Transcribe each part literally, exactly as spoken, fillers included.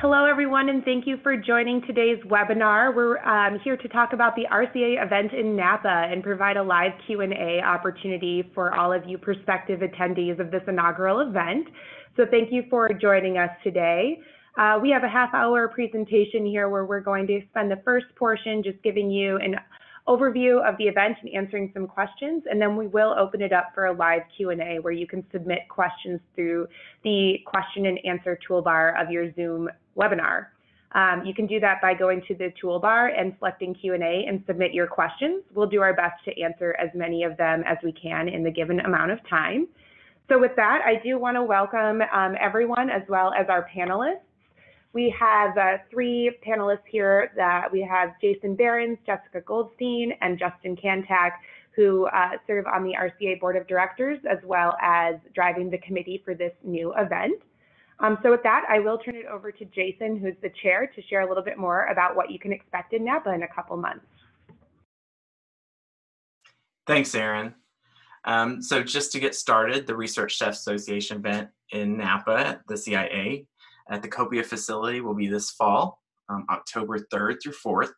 Hello, everyone, and thank you for joining today's webinar. We're um, here to talk about the R C A event in Napa and provide a live Q and A opportunity for all of you prospective attendees of this inaugural event. So thank you for joining us today. Uh, we have a half hour presentation here where we're going to spend the first portion just giving you an overview of the event and answering some questions, and then we will open it up for a live Q and A where you can submit questions through the question and answer toolbar of your Zoom webinar. Um, you can do that by going to the toolbar and selecting Q and A and submit your questions. We'll do our best to answer as many of them as we can in the given amount of time. So with that, I do want to welcome um, everyone as well as our panelists. We have uh, three panelists here. That we have Jason Behrens, Jessica Goldstein, and Justin Kantak, who uh, serve on the R C A Board of Directors, as well as driving the committee for this new event. Um, so with that, I will turn it over to Jason, who's the chair, to share a little bit more about what you can expect in Napa in a couple months. Thanks, Aaron. Um, so just to get started, the Research Chefs Association event in Napa, the C I A, at the Copia facility will be this fall, um, October third through fourth,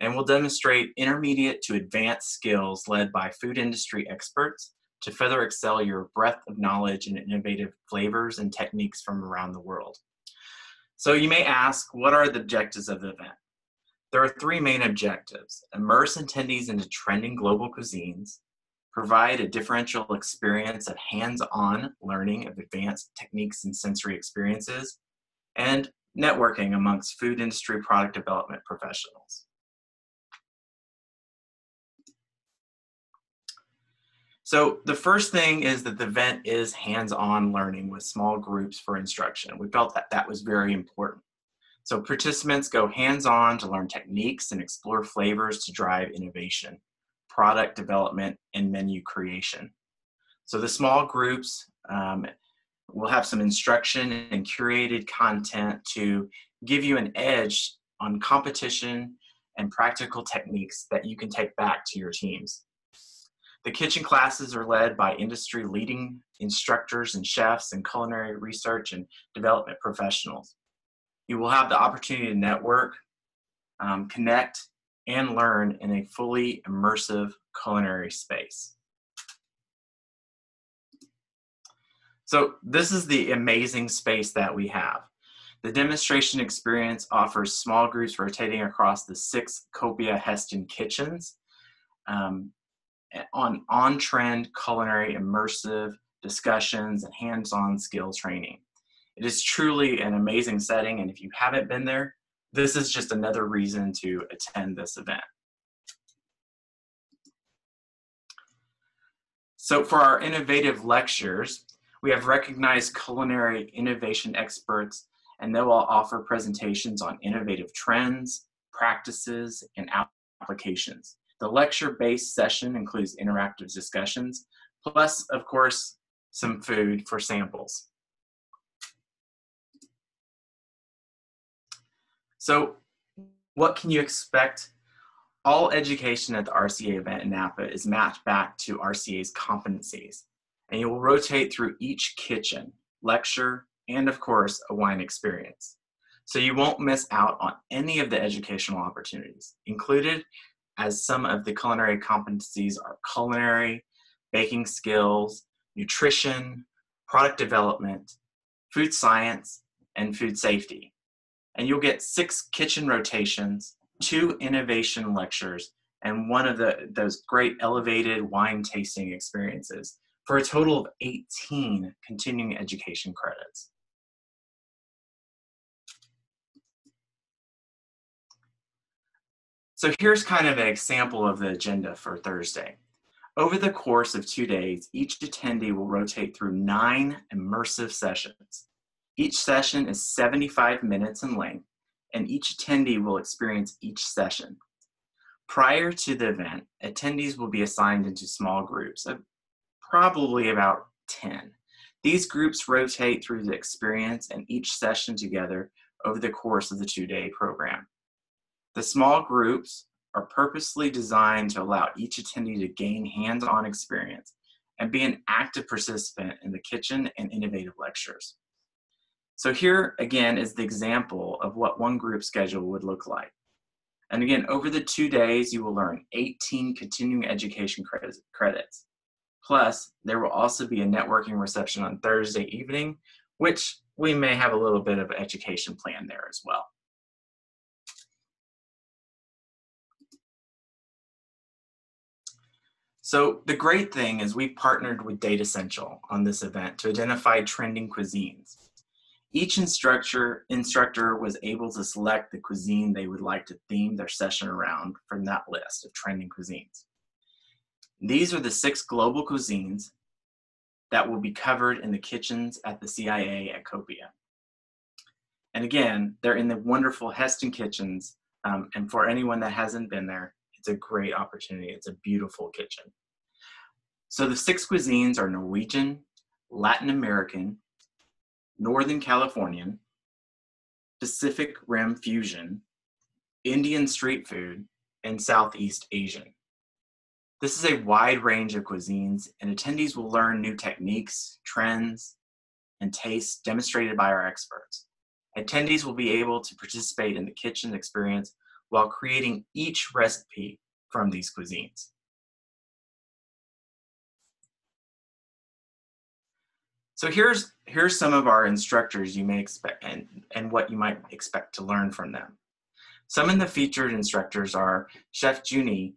and we'll demonstrate intermediate to advanced skills led by food industry experts to further excel your breadth of knowledge and innovative flavors and techniques from around the world. So you may ask, what are the objectives of the event? There are three main objectives: immerse attendees into trending global cuisines, provide a differential experience of hands-on learning of advanced techniques and sensory experiences, and networking amongst food industry product development professionals. So the first thing is that the event is hands-on learning with small groups for instruction. We felt that that was very important. So participants go hands-on to learn techniques and explore flavors to drive innovation, product development, and menu creation. So the small groups um, We'll have some instruction and curated content to give you an edge on competition and practical techniques that you can take back to your teams. The kitchen classes are led by industry leading instructors and chefs and culinary research and development professionals. You will have the opportunity to network, um, connect, and learn in a fully immersive culinary space. So this is the amazing space that we have. The demonstration experience offers small groups rotating across the six Copia Heston kitchens um, on on-trend culinary immersive discussions and hands-on skill training. It is truly an amazing setting, and if you haven't been there, this is just another reason to attend this event. So for our innovative lectures, we have recognized culinary innovation experts, and they will offer presentations on innovative trends, practices, and applications. The lecture-based session includes interactive discussions, plus, of course, some food for samples. So what can you expect? All education at the R C A event in Napa is mapped back to R C A's competencies, and you will rotate through each kitchen, lecture, and of course, a wine experience. So you won't miss out on any of the educational opportunities included, as some of the culinary competencies are culinary, baking skills, nutrition, product development, food science, and food safety. And you'll get six kitchen rotations, two innovation lectures, and one of the, those great elevated wine tasting experiences, for a total of eighteen continuing education credits. So here's kind of an example of the agenda for Thursday. Over the course of two days, each attendee will rotate through nine immersive sessions. Each session is seventy-five minutes in length, and each attendee will experience each session. Prior to the event, attendees will be assigned into small groups of probably about ten. These groups rotate through the experience and each session together over the course of the two-day program. The small groups are purposely designed to allow each attendee to gain hands-on experience and be an active participant in the kitchen and innovative lectures. So here again is the example of what one group schedule would look like. And again, over the two days, you will learn eighteen continuing education credits. Plus, there will also be a networking reception on Thursday evening, which we may have a little bit of education planned there as well. So the great thing is we've partnered with Datassential on this event to identify trending cuisines. Each instructor, instructor was able to select the cuisine they would like to theme their session around from that list of trending cuisines. These are the six global cuisines that will be covered in the kitchens at the C I A at Copia. And again, they're in the wonderful Heston kitchens. Um, and for anyone that hasn't been there, it's a great opportunity. It's a beautiful kitchen. So the six cuisines are Norwegian, Latin American, Northern Californian, Pacific Rim fusion, Indian street food, and Southeast Asian. This is a wide range of cuisines, and attendees will learn new techniques, trends, and tastes demonstrated by our experts. Attendees will be able to participate in the kitchen experience while creating each recipe from these cuisines. So here's, here's some of our instructors you may expect and, and what you might expect to learn from them. Some of the featured instructors are Chef Juni,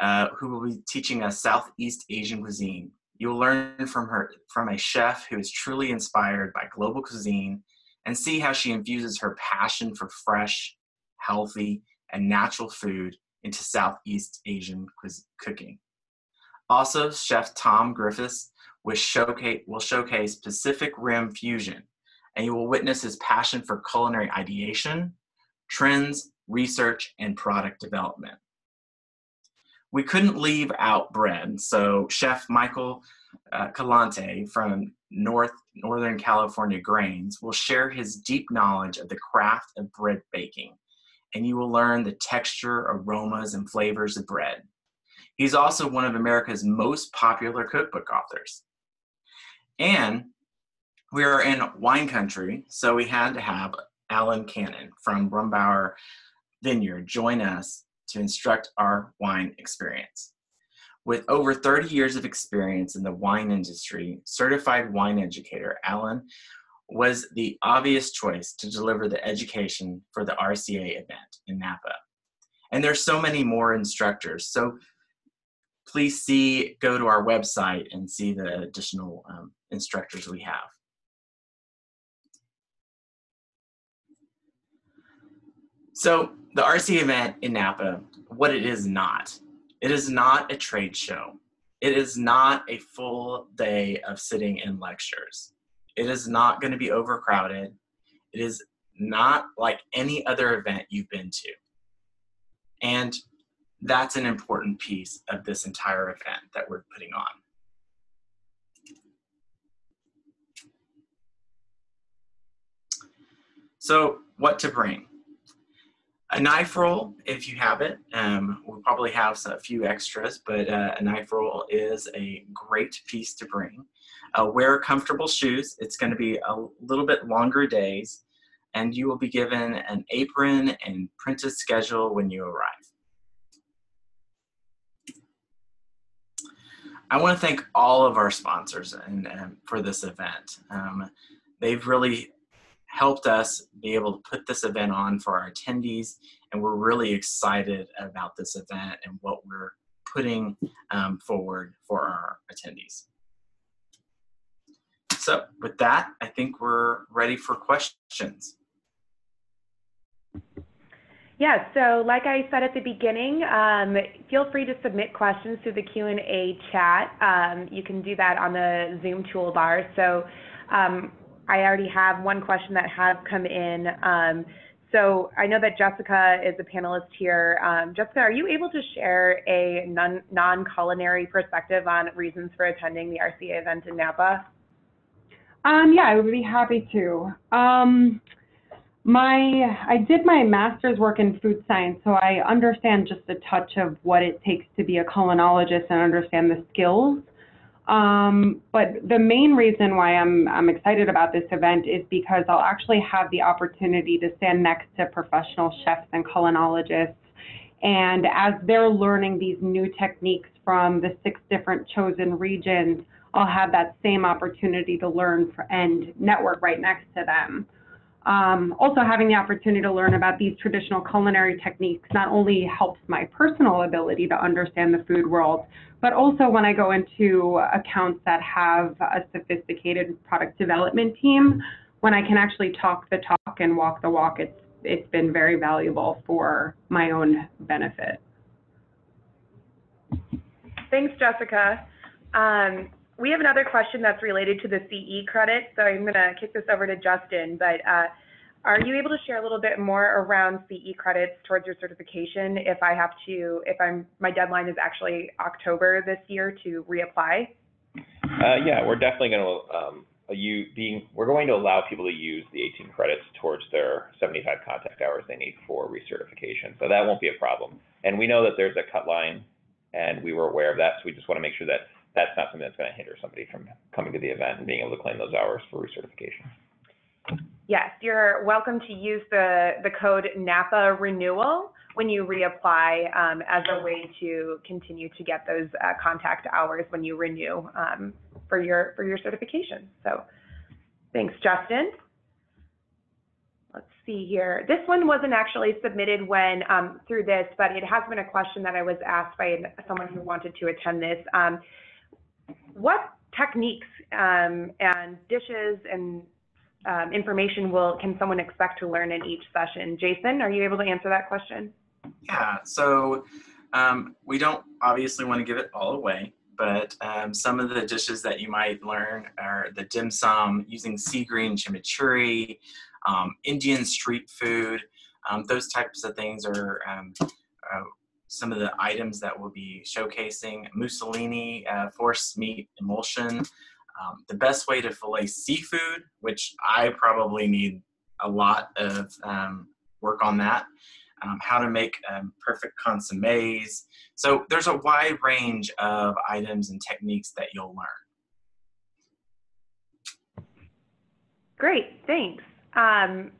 uh, who will be teaching us Southeast Asian cuisine. You'll learn from her, from a chef who is truly inspired by global cuisine and see how she infuses her passion for fresh, healthy, and natural food into Southeast Asian cooking. Also, Chef Tom Griffiths will showcase, will showcase Pacific Rim fusion, and you will witness his passion for culinary ideation, trends, research, and product development. We couldn't leave out bread, so Chef Michael uh, Calante from North, Northern California Grains will share his deep knowledge of the craft of bread baking, and you will learn the texture, aromas, and flavors of bread. He's also one of America's most popular cookbook authors. And we are in wine country, so we had to have Alan Cannon from Brumbauer Vineyard join us to instruct our wine experience. With over thirty years of experience in the wine industry, certified wine educator Alan was the obvious choice to deliver the education for the R C A event in Napa. And there's so many more instructors, so please see, go to our website and see the additional um, instructors we have. So the R C A event in Napa, what it is not, it is not a trade show. It is not a full day of sitting in lectures. It is not going to be overcrowded. It is not like any other event you've been to. And that's an important piece of this entire event that we're putting on. So what to bring? A knife roll, if you have it. Um, we'll probably have some, a few extras, but uh, a knife roll is a great piece to bring. Uh, wear comfortable shoes. It's going to be a little bit longer days, and you will be given an apron and printed schedule when you arrive. I want to thank all of our sponsors and, and for this event. Um, they've really helped us be able to put this event on for our attendees, and we're really excited about this event and what we're putting um, forward for our attendees. So with that, I think we're ready for questions. Yeah, so like I said at the beginning, um, feel free to submit questions through the Q and A chat. Um, you can do that on the Zoom toolbar. So um, I already have one question that has come in. Um, so I know that Jessica is a panelist here. Um, Jessica, are you able to share a non-culinary perspective on reasons for attending the R C A event in Napa? Um, yeah, I would be happy to. Um, My, I did my master's work in food science, so I understand just a touch of what it takes to be a culinologist and understand the skills. Um, but the main reason why I'm, I'm excited about this event is because I'll actually have the opportunity to stand next to professional chefs and culinologists. And as they're learning these new techniques from the six different chosen regions, I'll have that same opportunity to learn and network right next to them. Um, also, having the opportunity to learn about these traditional culinary techniques not only helps my personal ability to understand the food world, but also when I go into accounts that have a sophisticated product development team, when I can actually talk the talk and walk the walk, it's, it's been very valuable for my own benefit. Thanks, Jessica. Um, We have another question that's related to the C E credit, so I'm going to kick this over to Justin, but uh, are you able to share a little bit more around C E credits towards your certification if I have to, if I'm, my deadline is actually October this year to reapply? Uh, yeah, we're definitely going to, um, you being, we're going to allow people to use the eighteen credits towards their seventy-five contact hours they need for recertification, so that won't be a problem. And we know that there's a cut line, and we were aware of that, so we just want to make sure that that's not something that's going to hinder somebody from coming to the event and being able to claim those hours for recertification. Yes, you're welcome to use the, the code NAPA renewal when you reapply um, as a way to continue to get those uh, contact hours when you renew um, for your for your certification. So thanks, Justin. Let's see here. This one wasn't actually submitted when um, through this, but it has been a question that I was asked by someone who wanted to attend this. Um, What techniques um, and dishes and um, information will can someone expect to learn in each session? Jason, are you able to answer that question? Yeah, so um, we don't obviously want to give it all away, but um, some of the dishes that you might learn are the dim sum, using sea green chimichurri, um, Indian street food, um, those types of things are um, uh, some of the items that we'll be showcasing: mussolini, uh, force meat emulsion, um, the best way to fillet seafood, which I probably need a lot of um, work on that, um, how to make um, perfect consommés. So there's a wide range of items and techniques that you'll learn. Great, thanks. Um,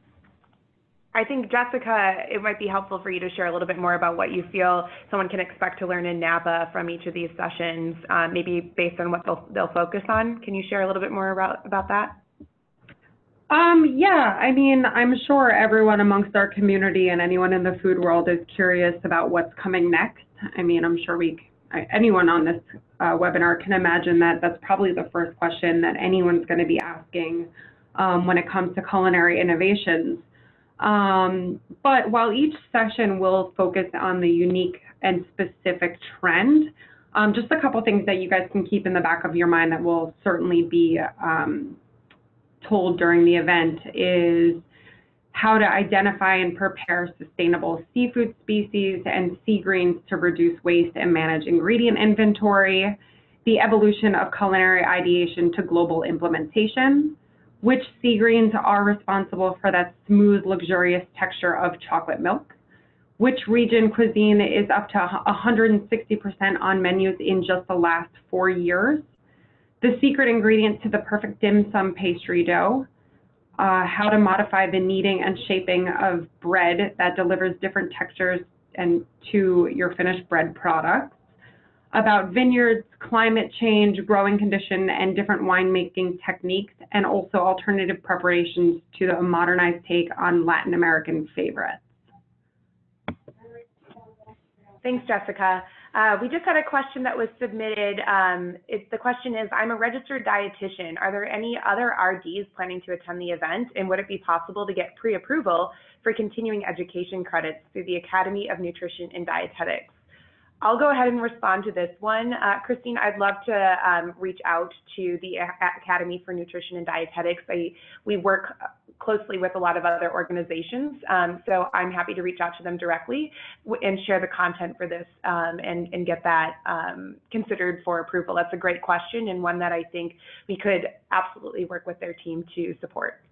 I think, Jessica, it might be helpful for you to share a little bit more about what you feel someone can expect to learn in Napa from each of these sessions, uh, maybe based on what they'll, they'll focus on. Can you share a little bit more about, about that? Um, yeah, I mean, I'm sure everyone amongst our community and anyone in the food world is curious about what's coming next. I mean, I'm sure we, anyone on this uh, webinar can imagine that that's probably the first question that anyone's going to be asking um, when it comes to culinary innovations. Um, but while each session will focus on the unique and specific trend, um, just a couple things that you guys can keep in the back of your mind that will certainly be um, told during the event is how to identify and prepare sustainable seafood species and sea greens to reduce waste and manage ingredient inventory, the evolution of culinary ideation to global implementation, which sea greens are responsible for that smooth, luxurious texture of chocolate milk, which region cuisine is up to one hundred sixty percent on menus in just the last four years, the secret ingredient to the perfect dim sum pastry dough, uh, how to modify the kneading and shaping of bread that delivers different textures and to your finished bread products, about vineyards, climate change, growing condition, and different winemaking techniques, and also alternative preparations to the modernized take on Latin American favorites. Thanks, Jessica. Uh, we just had a question that was submitted. Um, it, the question is, I'm a registered dietitian. Are there any other R Ds planning to attend the event, and would it be possible to get pre-approval for continuing education credits through the Academy of Nutrition and Dietetics? I'll go ahead and respond to this one. Uh, Christine, I'd love to um, reach out to the Academy for Nutrition and Dietetics. I, we work closely with a lot of other organizations, um, so I'm happy to reach out to them directly and share the content for this um, and, and get that um, considered for approval. That's a great question and one that I think we could absolutely work with their team to support.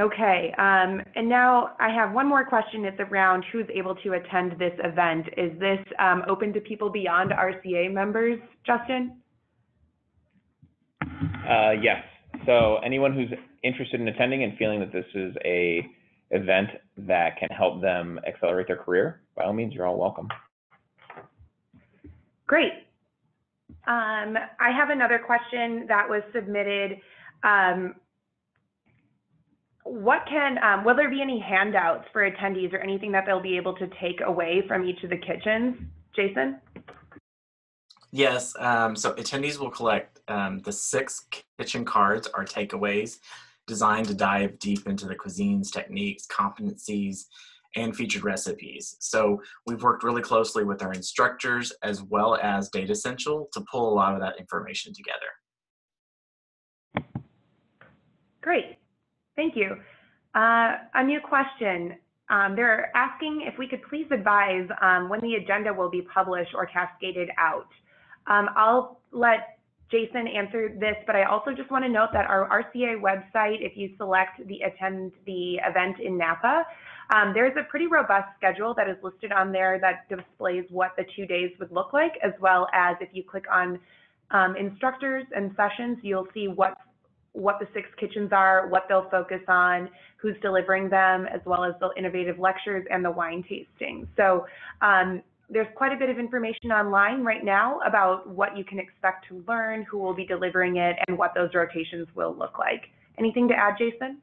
Okay, um, and now I have one more question. It's around who's able to attend this event. Is this um, open to people beyond R C A members, Justin? Uh, yes, so anyone who's interested in attending and feeling that this is a event that can help them accelerate their career, by all means, you're all welcome. Great. Um, I have another question that was submitted. Um, What can, um, will there be any handouts for attendees or anything that they'll be able to take away from each of the kitchens? Jason? Yes, um, so attendees will collect um, the six kitchen cards or takeaways designed to dive deep into the cuisines, techniques, competencies, and featured recipes. So we've worked really closely with our instructors as well as Datassential to pull a lot of that information together. Great. Thank you. Uh, a new question. Um, they're asking if we could please advise um, when the agenda will be published or cascaded out. Um, I'll let Jason answer this, but I also just want to note that our R C A website, if you select the attend the event in Napa, um, there's a pretty robust schedule that is listed on there that displays what the two days would look like, as well as if you click on um, instructors and sessions, you'll see what what the six kitchens are, what they'll focus on, who's delivering them, as well as the innovative lectures and the wine tasting. So um, there's quite a bit of information online right now about what you can expect to learn, who will be delivering it, and what those rotations will look like. Anything to add, Jason?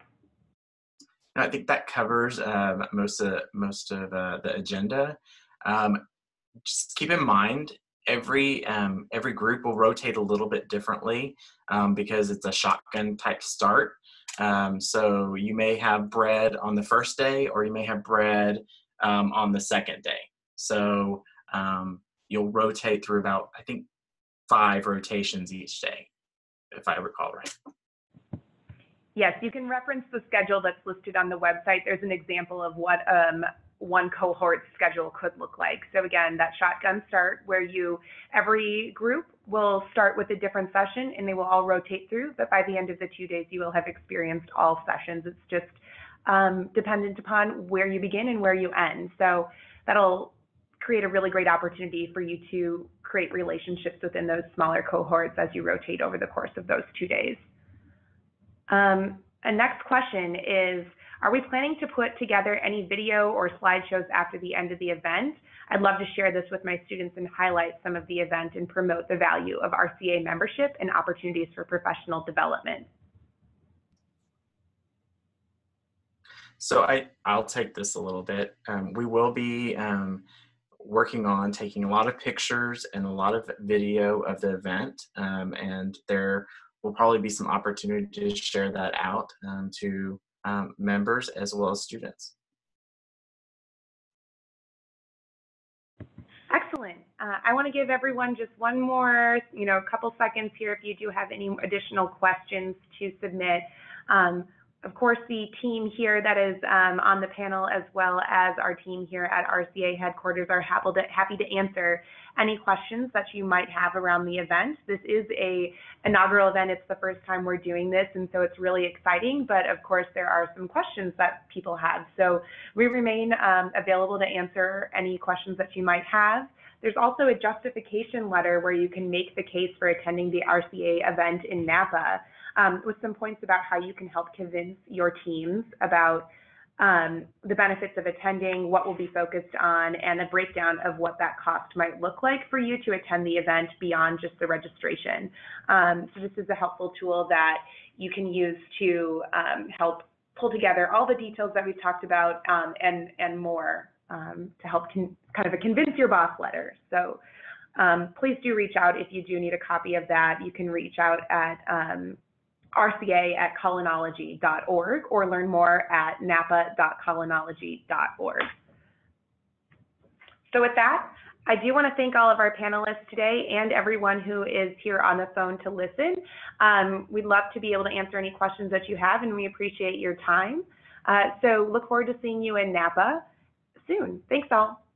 No, I think that covers uh, most of, most of uh, the agenda. Um, just keep in mind, Every, um, every group will rotate a little bit differently um, because it's a shotgun type start. Um, so you may have bread on the first day or you may have bread um, on the second day. So um, you'll rotate through about, I think, five rotations each day, if I recall right. Yes, you can reference the schedule that's listed on the website. There's an example of what um, one cohort schedule could look like. So again, that shotgun start where you, every group will start with a different session and they will all rotate through, but by the end of the two days, you will have experienced all sessions. It's just um, dependent upon where you begin and where you end. So that'll create a really great opportunity for you to create relationships within those smaller cohorts as you rotate over the course of those two days. Um, a next question is, are we planning to put together any video or slideshows after the end of the event? I'd love to share this with my students and highlight some of the event and promote the value of R C A membership and opportunities for professional development. So I, I'll take this a little bit. Um, we will be um, working on taking a lot of pictures and a lot of video of the event, um, and there will probably be some opportunity to share that out um, to Um, members as well as students. Excellent. Uh, I want to give everyone just one more, you know, couple seconds here if you do have any additional questions to submit. Um, of course, the team here that is um, on the panel as well as our team here at R C A headquarters are happy to, happy to answer any questions that you might have around the event. This is a inaugural event. It's the first time we're doing this, and so it's really exciting, but of course there are some questions that people have. So we remain um, available to answer any questions that you might have. There's also a justification letter where you can make the case for attending the R C A event in Napa um, with some points about how you can help convince your teams about Um, the benefits of attending, what will be focused on, and a breakdown of what that cost might look like for you to attend the event beyond just the registration. Um, so this is a helpful tool that you can use to um, help pull together all the details that we've talked about um, and, and more um, to help con kind of a convince your boss letter. So um, please do reach out if you do need a copy of that. You can reach out at um, R C A at culinology dot org or learn more at napa dot culinology dot org. So with that, I do want to thank all of our panelists today and everyone who is here on the phone to listen. Um, we'd love to be able to answer any questions that you have, and we appreciate your time. Uh, so look forward to seeing you in Napa soon. Thanks all.